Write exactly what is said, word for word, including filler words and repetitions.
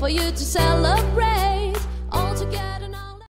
For you to celebrate.